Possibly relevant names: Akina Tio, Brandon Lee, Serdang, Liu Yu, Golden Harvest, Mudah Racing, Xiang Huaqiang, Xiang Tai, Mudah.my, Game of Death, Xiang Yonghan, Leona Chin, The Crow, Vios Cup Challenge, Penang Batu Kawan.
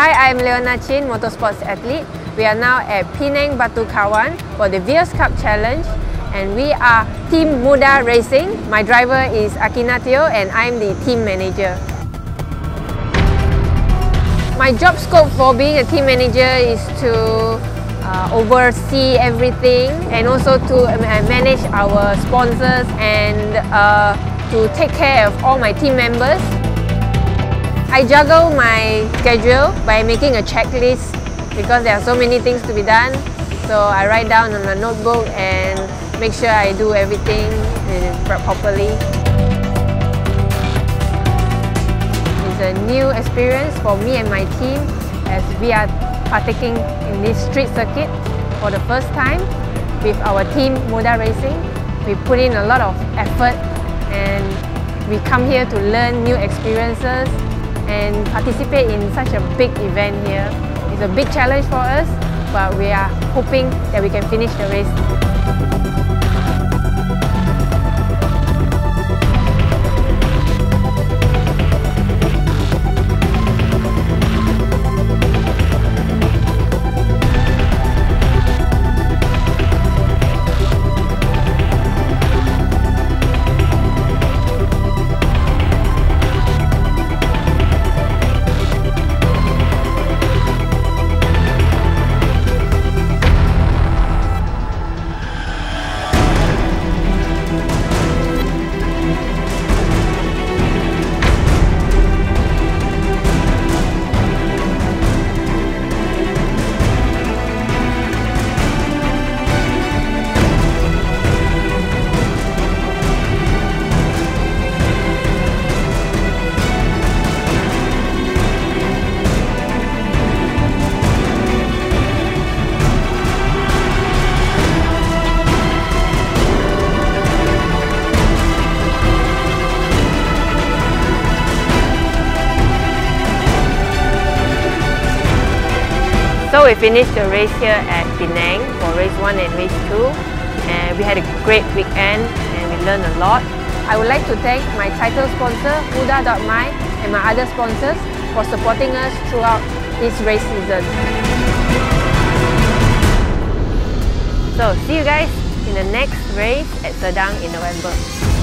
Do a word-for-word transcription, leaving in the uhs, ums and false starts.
Hi, I'm Leona Chin, motorsports athlete. We are now at Penang Batu Kawan for the Vios Cup Challenge, and we are Team Mudah Racing. My driver is Akina Tio and I'm the team manager. My job scope for being a team manager is to uh, oversee everything and also to manage our sponsors and uh, to take care of all my team members. I juggle my schedule by making a checklist because there are so many things to be done. So I write down on my notebook and make sure I do everything properly. It's a new experience for me and my team as we are partaking in this street circuit for the first time with our team Mudah Racing. We put in a lot of effort and we come here to learn new experiences and participate in such a big event here. It's a big challenge for us, but we are hoping that we can finish the race. So we finished the race here at Penang for race one and race two, and we had a great weekend and we learned a lot. I would like to thank my title sponsor Mudah dot my and my other sponsors for supporting us throughout this race season. So see you guys in the next race at Serdang in November.